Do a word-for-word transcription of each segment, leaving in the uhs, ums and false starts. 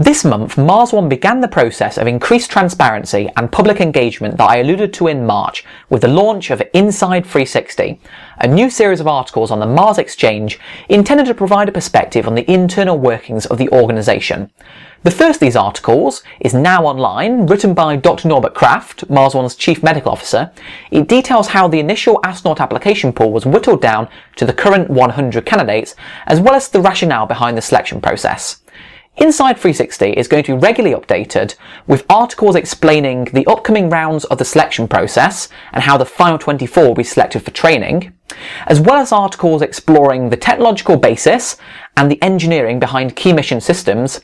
This month, Mars One began the process of increased transparency and public engagement that I alluded to in March with the launch of Inside three sixty, a new series of articles on the Mars Exchange intended to provide a perspective on the internal workings of the organisation. The first of these articles is now online, written by Doctor Norbert Kraft, Mars One's Chief Medical Officer. It details how the initial astronaut application pool was whittled down to the current one hundred candidates, as well as the rationale behind the selection process. Inside three sixty is going to be regularly updated with articles explaining the upcoming rounds of the selection process and how the final twenty-four will be selected for training, as well as articles exploring the technological basis and the engineering behind key mission systems,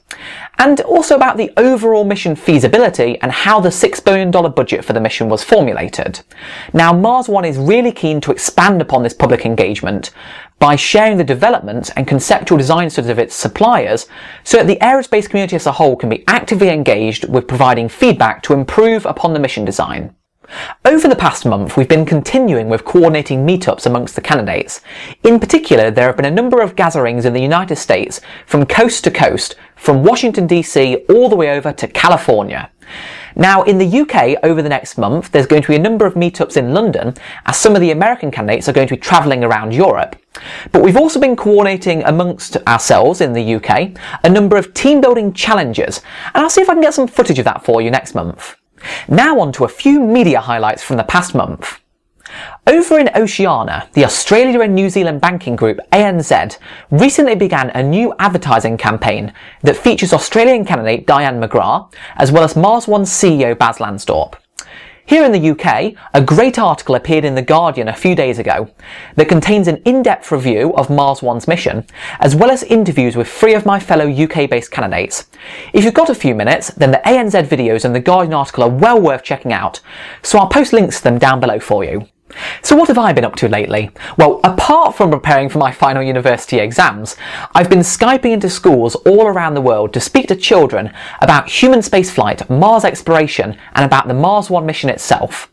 and also about the overall mission feasibility and how the six billion dollars budget for the mission was formulated. Now, Mars One is really keen to expand upon this public engagement by sharing the development and conceptual design studies of its suppliers so that the aerospace community as a whole can be actively engaged with providing feedback to improve upon the mission design. Over the past month, we've been continuing with coordinating meetups amongst the candidates. In particular, there have been a number of gatherings in the United States from coast to coast, from Washington D C all the way over to California. Now, in the U K over the next month, there's going to be a number of meetups in London as some of the American candidates are going to be travelling around Europe. But we've also been coordinating amongst ourselves in the U K a number of team building challenges, and I'll see if I can get some footage of that for you next month. Now on to a few media highlights from the past month. Over in Oceania, the Australia and New Zealand banking group A N Z recently began a new advertising campaign that features Australian candidate Diane McGrath as well as Mars One's C E O Bas Lansdorp. Here in the U K, a great article appeared in The Guardian a few days ago that contains an in-depth review of Mars One's mission, as well as interviews with three of my fellow U K-based candidates. If you've got a few minutes, then the A N Z videos and The Guardian article are well worth checking out, so I'll post links to them down below for you. So what have I been up to lately? Well, apart from preparing for my final university exams, I've been Skyping into schools all around the world to speak to children about human spaceflight, Mars exploration, and about the Mars One mission itself.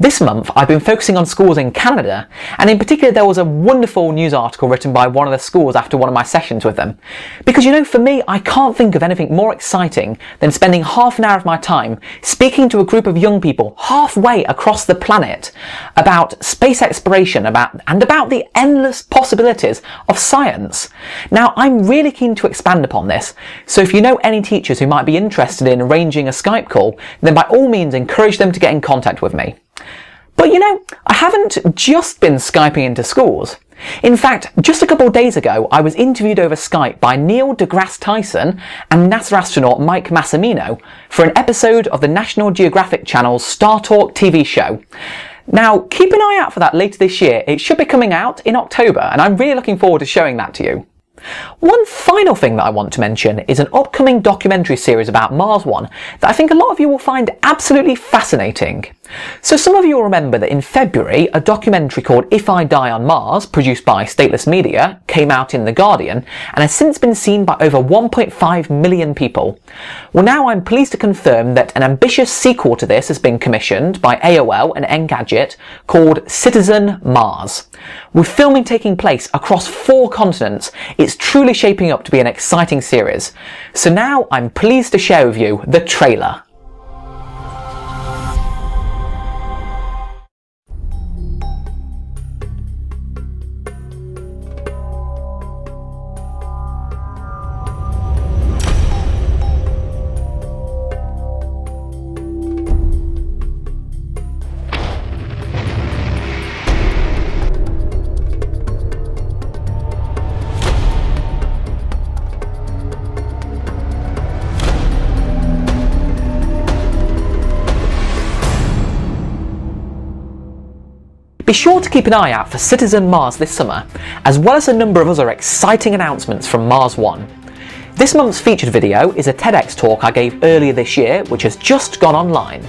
This month, I've been focusing on schools in Canada, and in particular there was a wonderful news article written by one of the schools after one of my sessions with them. Because you know, for me, I can't think of anything more exciting than spending half an hour of my time speaking to a group of young people halfway across the planet about space exploration about, and about the endless possibilities of science. Now, I'm really keen to expand upon this, so if you know any teachers who might be interested in arranging a Skype call, then by all means encourage them to get in contact with me. But you know, I haven't just been Skyping into schools. In fact, just a couple of days ago, I was interviewed over Skype by Neil deGrasse Tyson and NASA astronaut Mike Massimino for an episode of the National Geographic Channel's Star Talk T V show. Now, keep an eye out for that later this year. It should be coming out in October, and I'm really looking forward to showing that to you. One final thing that I want to mention is an upcoming documentary series about Mars One that I think a lot of you will find absolutely fascinating. So some of you will remember that in February, a documentary called If I Die on Mars, produced by Stateless Media, came out in The Guardian and has since been seen by over one point five million people. Well, now I'm pleased to confirm that an ambitious sequel to this has been commissioned by A O L and Engadget called Citizen Mars. With filming taking place across four continents, it's truly shaping up to be an exciting series. So now I'm pleased to share with you the trailer. Be sure to keep an eye out for Citizen Mars this summer, as well as a number of other exciting announcements from Mars One. This month's featured video is a TEDx talk I gave earlier this year, which has just gone online.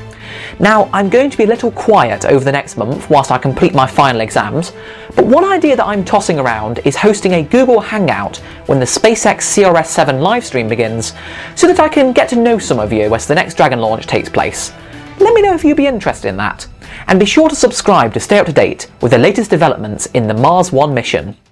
Now, I'm going to be a little quiet over the next month whilst I complete my final exams, but one idea that I'm tossing around is hosting a Google Hangout when the SpaceX C R S seven livestream begins, so that I can get to know some of you as the next Dragon launch takes place. Let me know if you'd be interested in that. And be sure to subscribe to stay up to date with the latest developments in the Mars One mission.